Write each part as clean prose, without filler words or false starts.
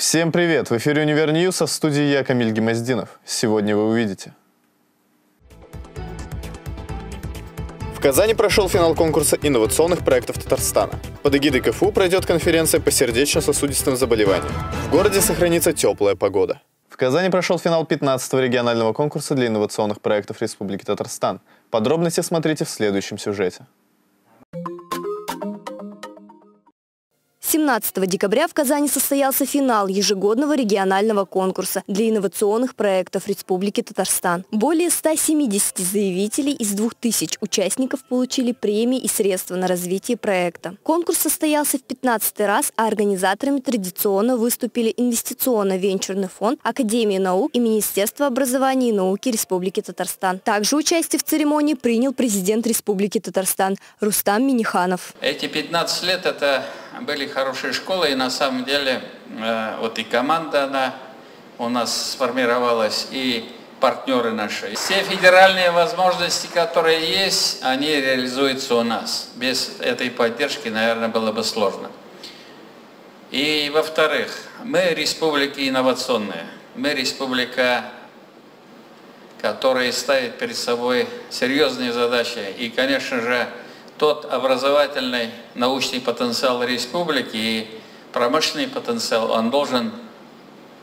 Всем привет! В эфире Универ-Ньюса, в студии я, Камиль Гимаздинов. Сегодня вы увидите. В Казани прошел финал конкурса инновационных проектов Татарстана. Под эгидой КФУ пройдет конференция по сердечно-сосудистым заболеваниям. В городе сохранится теплая погода. В Казани прошел финал 15-го регионального конкурса для инновационных проектов Республики Татарстан. Подробности смотрите в следующем сюжете. 17 декабря в Казани состоялся финал ежегодного регионального конкурса для инновационных проектов Республики Татарстан. Более 170 заявителей из 2000 участников получили премии и средства на развитие проекта. Конкурс состоялся в 15-й раз, а организаторами традиционно выступили Инвестиционно-венчурный фонд, Академия наук и Министерство образования и науки Республики Татарстан. Также участие в церемонии принял президент Республики Татарстан Рустам Минниханов. Эти 15 лет это были хорошие школы, и на самом деле вот и команда она у нас сформировалась, и партнеры наши. Все федеральные возможности, которые есть, они реализуются у нас. Без этой поддержки, наверное, было бы сложно. И во-вторых, мы республики инновационные. Мы республика, которая ставит перед собой серьезные задачи. И, конечно же, тот образовательный, научный потенциал республики и промышленный потенциал, он должен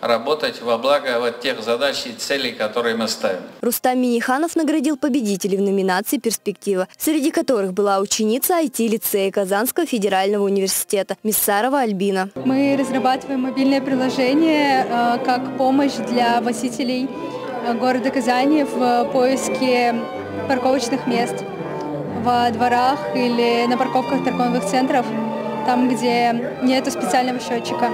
работать во благо вот тех задач и целей, которые мы ставим. Рустам Минниханов наградил победителей в номинации «Перспектива», среди которых была ученица IT-лицея Казанского федерального университета Миссарова Альбина. Мы разрабатываем мобильное приложение как помощь для водителей города Казани в поиске парковочных мест во дворах или на парковках торговых центров, там, где нету специального счетчика.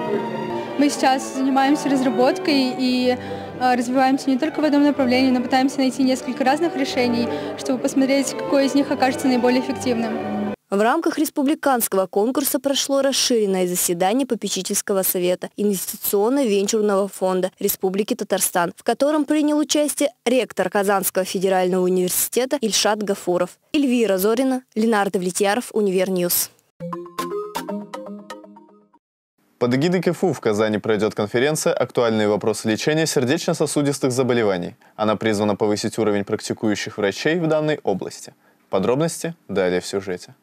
Мы сейчас занимаемся разработкой и развиваемся не только в одном направлении, но пытаемся найти несколько разных решений, чтобы посмотреть, какое из них окажется наиболее эффективным. В рамках республиканского конкурса прошло расширенное заседание попечительского совета Инвестиционно-венчурного фонда Республики Татарстан, в котором принял участие ректор Казанского федерального университета Ильшат Гафуров, Эльвира Зорина, Ленар Давлетьяров, Универ-Ньюс. Под эгидой КФУ в Казани пройдет конференция «Актуальные вопросы лечения сердечно-сосудистых заболеваний». Она призвана повысить уровень практикующих врачей в данной области. Подробности далее в сюжете.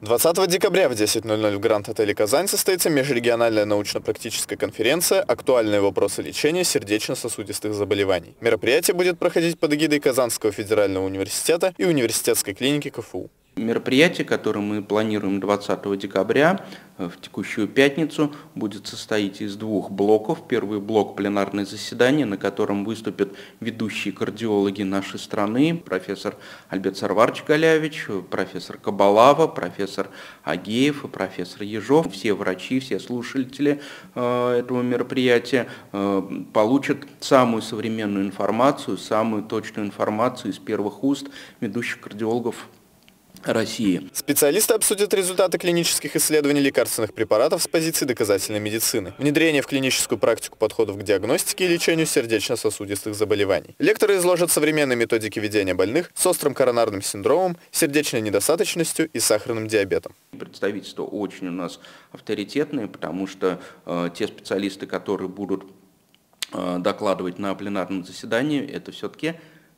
20 декабря в 10:00 в Гранд-отеле «Казань» состоится межрегиональная научно-практическая конференция «Актуальные вопросы лечения сердечно-сосудистых заболеваний». Мероприятие будет проходить под эгидой Казанского федерального университета и университетской клиники КФУ. Мероприятие, которое мы планируем 20 декабря, в текущую пятницу, будет состоять из двух блоков. Первый блок – пленарное заседание, на котором выступят ведущие кардиологи нашей страны, профессор Альбет Сарварч Галявич, профессор Кабалава, профессор Агеев и профессор Ежов. Все врачи, все слушатели этого мероприятия получат самую современную информацию, самую точную информацию из первых уст ведущих кардиологов России. Специалисты обсудят результаты клинических исследований лекарственных препаратов с позиции доказательной медицины, внедрение в клиническую практику подходов к диагностике и лечению сердечно-сосудистых заболеваний. Лекторы изложат современные методики ведения больных с острым коронарным синдромом, сердечной недостаточностью и сахарным диабетом. Представительство очень у нас авторитетное, потому что те специалисты, которые будут докладывать на пленарном заседании, это все-таки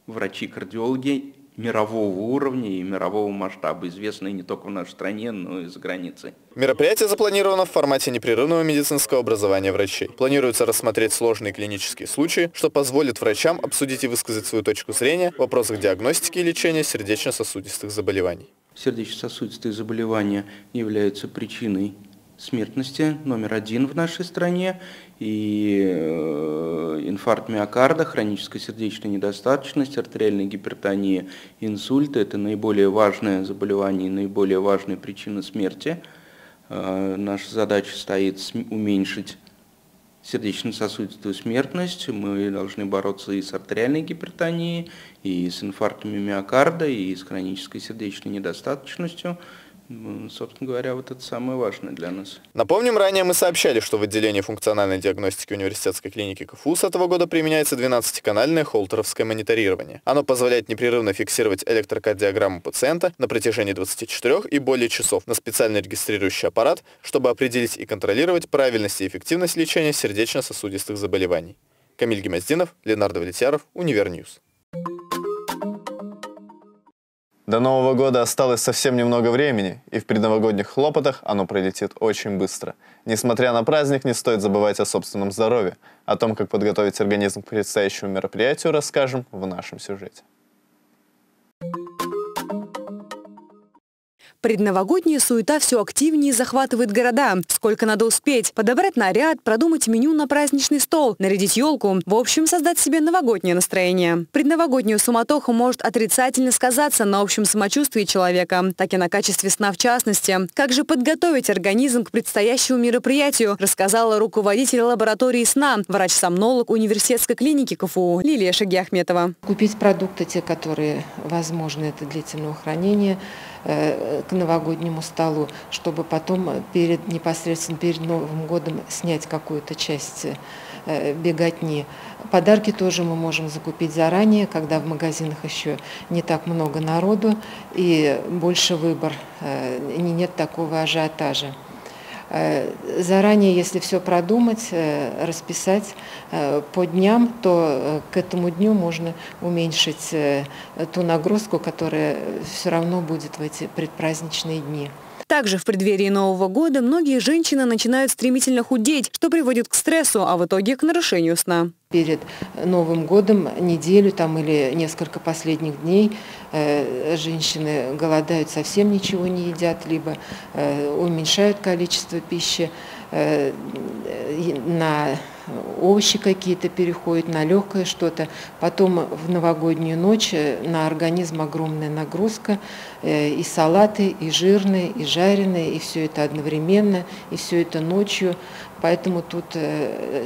врачи-кардиологи мирового уровня и мирового масштаба, известные не только в нашей стране, но и за границей. Мероприятие запланировано в формате непрерывного медицинского образования врачей. Планируется рассмотреть сложные клинические случаи, что позволит врачам обсудить и высказать свою точку зрения в вопросах диагностики и лечения сердечно-сосудистых заболеваний. Сердечно-сосудистые заболевания являются причиной смертности номер один в нашей стране, и инфаркт миокарда, хроническая сердечная недостаточность, артериальная гипертония, инсульт – это наиболее важное заболевание и наиболее важная причина смерти. Наша задача стоит уменьшить сердечно-сосудистую смертность, мы должны бороться и с артериальной гипертонией, и с инфарктами миокарда, и с хронической сердечной недостаточностью. собственно говоря, вот это самое важное для нас. Напомним, ранее мы сообщали, что в отделении функциональной диагностики университетской клиники КФУ с этого года применяется 12-канальное холтеровское мониторирование. Оно позволяет непрерывно фиксировать электрокардиограмму пациента на протяжении 24 и более часов на специально регистрирующий аппарат, чтобы определить и контролировать правильность и эффективность лечения сердечно-сосудистых заболеваний. Камиль Гимаздинов, Ленар Давлетьяров, Универ-Ньюс. До Нового года осталось совсем немного времени, и в предновогодних хлопотах оно пролетит очень быстро. Несмотря на праздник, не стоит забывать о собственном здоровье. О том, как подготовить организм к предстоящему мероприятию, расскажем в нашем сюжете. Предновогодняя суета все активнее захватывает города. Сколько надо успеть? Подобрать наряд, продумать меню на праздничный стол, нарядить елку. В общем, создать себе новогоднее настроение. Предновогодняя суматоха может отрицательно сказаться на общем самочувствии человека, так и на качестве сна в частности. Как же подготовить организм к предстоящему мероприятию, рассказала руководитель лаборатории сна, врач-сомнолог университетской клиники КФУ Лилия Шагиахметова. Купить продукты, те, которые возможны, это длительного хранения, к новогоднему столу, чтобы потом непосредственно перед Новым годом снять какую-то часть беготни. Подарки тоже мы можем закупить заранее, когда в магазинах еще не так много народу и больше выбор, нет такого ажиотажа. Заранее, если все продумать, расписать по дням, то к этому дню можно уменьшить ту нагрузку, которая все равно будет в эти предпраздничные дни. Также в преддверии Нового года многие женщины начинают стремительно худеть, что приводит к стрессу, а в итоге к нарушению сна. Перед Новым годом неделю или несколько последних дней женщины голодают, совсем ничего не едят, либо уменьшают количество пищи, на овощи какие-то переходят, на легкое что-то. Потом в новогоднюю ночь на организм огромная нагрузка. И салаты, и жирные, и жареные, и все это одновременно, и все это ночью. Поэтому тут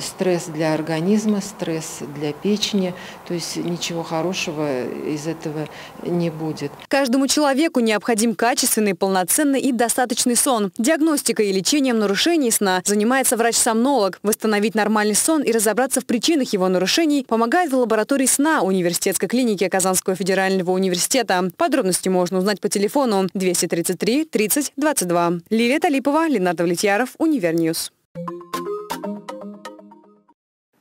стресс для организма, стресс для печени, то есть ничего хорошего из этого не будет. Каждому человеку необходим качественный, полноценный и достаточный сон. Диагностикой и лечением нарушений сна занимается врач-сомнолог. Восстановить нормальный сон и разобраться в причинах его нарушений помогает в лаборатории сна университетской клиники Казанского федерального университета. Подробности можно узнать по телефону 233 30 22. Лилия Талипова, Ленар Давлетьяров, Универ-Ньюс.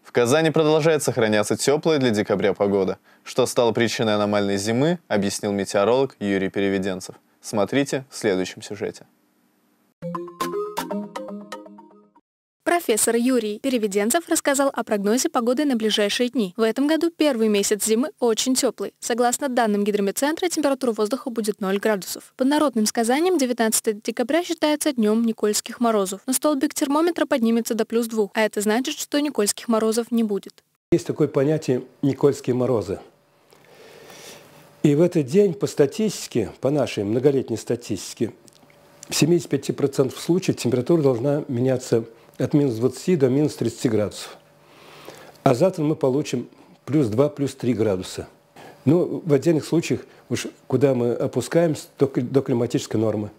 В Казани продолжает сохраняться теплая для декабря погода. Что стало причиной аномальной зимы, объяснил метеоролог Юрий Переведенцев. Смотрите в следующем сюжете. Профессор Юрий Переведенцев рассказал о прогнозе погоды на ближайшие дни. В этом году первый месяц зимы очень теплый. Согласно данным гидрометцентра, температура воздуха будет 0 градусов. По народным сказаниям, 19 декабря считается днем Никольских морозов. Но столбик термометра поднимется до +2, а это значит, что Никольских морозов не будет. Есть такое понятие «Никольские морозы». И в этот день по статистике, по нашей многолетней статистике, в 75% случаев температура должна меняться от -20 до -30 градусов. А завтра мы получим +2, +3 градуса. Ну, в отдельных случаях, уж куда мы опускаемся, до климатической нормы.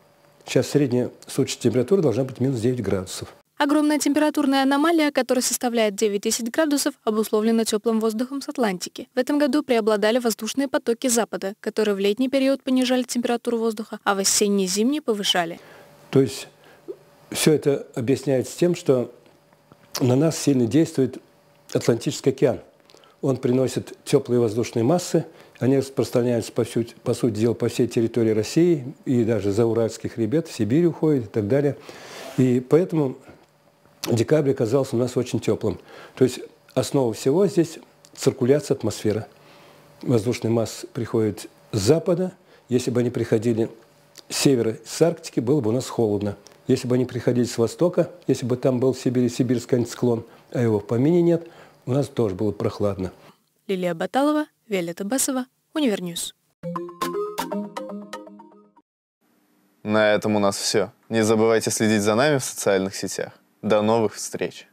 Сейчас средняя суточная температура должна быть -9 градусов. Огромная температурная аномалия, которая составляет 9-10 градусов, обусловлена теплым воздухом с Атлантики. В этом году преобладали воздушные потоки запада, которые в летний период понижали температуру воздуха, а в осенний и зимний повышали. То есть все это объясняется тем, что на нас сильно действует Атлантический океан. Он приносит теплые воздушные массы, они распространяются, по сути дела, по всей территории России, и даже за Уральский хребет, в Сибирь уходит и так далее. И поэтому декабрь оказался у нас очень теплым. То есть основа всего здесь циркуляция атмосферы. Воздушные массы приходят с запада. Если бы они приходили с севера, с Арктики, было бы у нас холодно. Если бы они приходили с востока, если бы там был в Сибири сибирский антициклон, а его в помине нет, у нас тоже было прохладно. Лилия Баталова, Виолетта Басова, Универ-Ньюс. На этом у нас все. Не забывайте следить за нами в социальных сетях. До новых встреч!